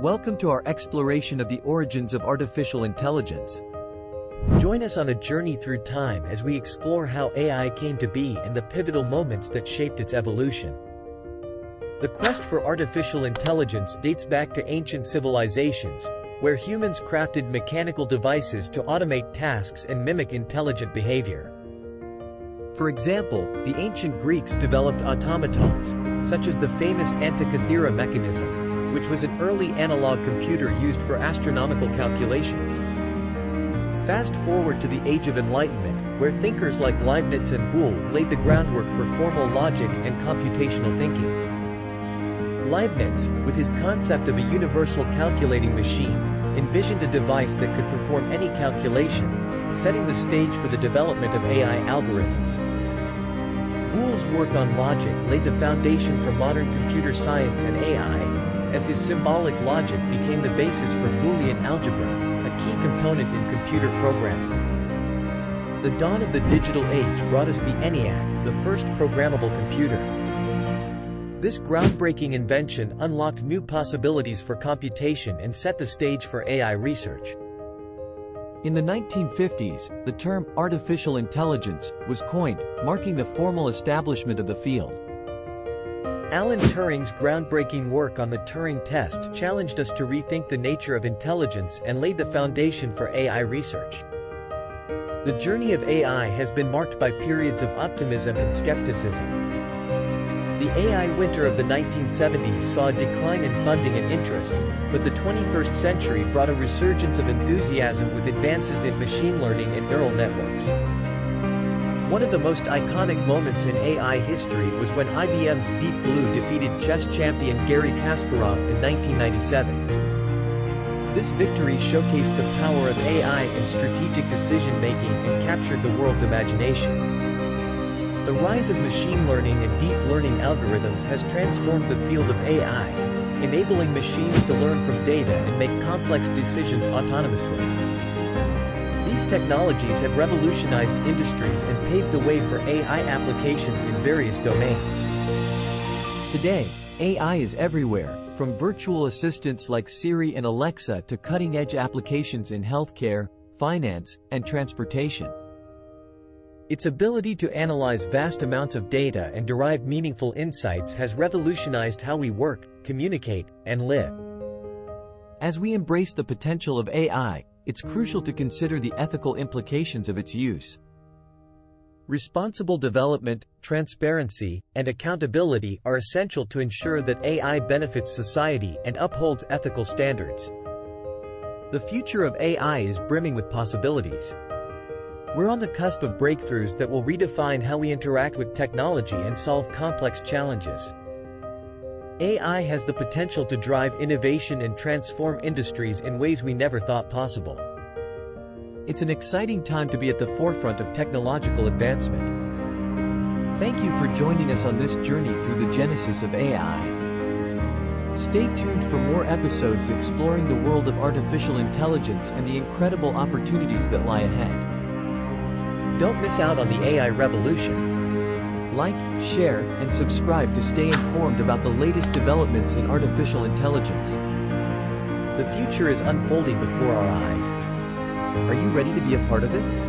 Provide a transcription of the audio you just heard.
Welcome to our exploration of the origins of artificial intelligence. Join us on a journey through time as we explore how AI came to be and the pivotal moments that shaped its evolution. The quest for artificial intelligence dates back to ancient civilizations, where humans crafted mechanical devices to automate tasks and mimic intelligent behavior. For example, the ancient Greeks developed automatons, such as the famous Antikythera mechanism, which was an early analog computer used for astronomical calculations. Fast forward to the Age of Enlightenment, where thinkers like Leibniz and Boole laid the groundwork for formal logic and computational thinking. Leibniz, with his concept of a universal calculating machine, envisioned a device that could perform any calculation, setting the stage for the development of AI algorithms. Boole's work on logic laid the foundation for modern computer science and AI, as his symbolic logic became the basis for Boolean algebra, a key component in computer programming. The dawn of the digital age brought us the ENIAC, the first programmable computer. This groundbreaking invention unlocked new possibilities for computation and set the stage for AI research. In the 1950s, the term artificial intelligence was coined, marking the formal establishment of the field. Alan Turing's groundbreaking work on the Turing test challenged us to rethink the nature of intelligence and laid the foundation for AI research. The journey of AI has been marked by periods of optimism and skepticism. The AI winter of the 1970s saw a decline in funding and interest, but the 21st century brought a resurgence of enthusiasm with advances in machine learning and neural networks. One of the most iconic moments in AI history was when IBM's Deep Blue defeated chess champion Gary Kasparov in 1997. This victory showcased the power of AI in strategic decision-making and captured the world's imagination. The rise of machine learning and deep learning algorithms has transformed the field of AI, enabling machines to learn from data and make complex decisions autonomously. These technologies have revolutionized industries and paved the way for AI applications in various domains. Today, AI is everywhere, from virtual assistants like Siri and Alexa to cutting-edge applications in healthcare, finance, and transportation. Its ability to analyze vast amounts of data and derive meaningful insights has revolutionized how we work, communicate, and live. As we embrace the potential of AI, it's crucial to consider the ethical implications of its use. Responsible development, transparency, and accountability are essential to ensure that AI benefits society and upholds ethical standards. The future of AI is brimming with possibilities. We're on the cusp of breakthroughs that will redefine how we interact with technology and solve complex challenges. AI has the potential to drive innovation and transform industries in ways we never thought possible. It's an exciting time to be at the forefront of technological advancement. Thank you for joining us on this journey through the genesis of AI. Stay tuned for more episodes exploring the world of artificial intelligence and the incredible opportunities that lie ahead. Don't miss out on the AI revolution. Like, share, and subscribe to stay informed about the latest developments in artificial intelligence. The future is unfolding before our eyes. Are you ready to be a part of it?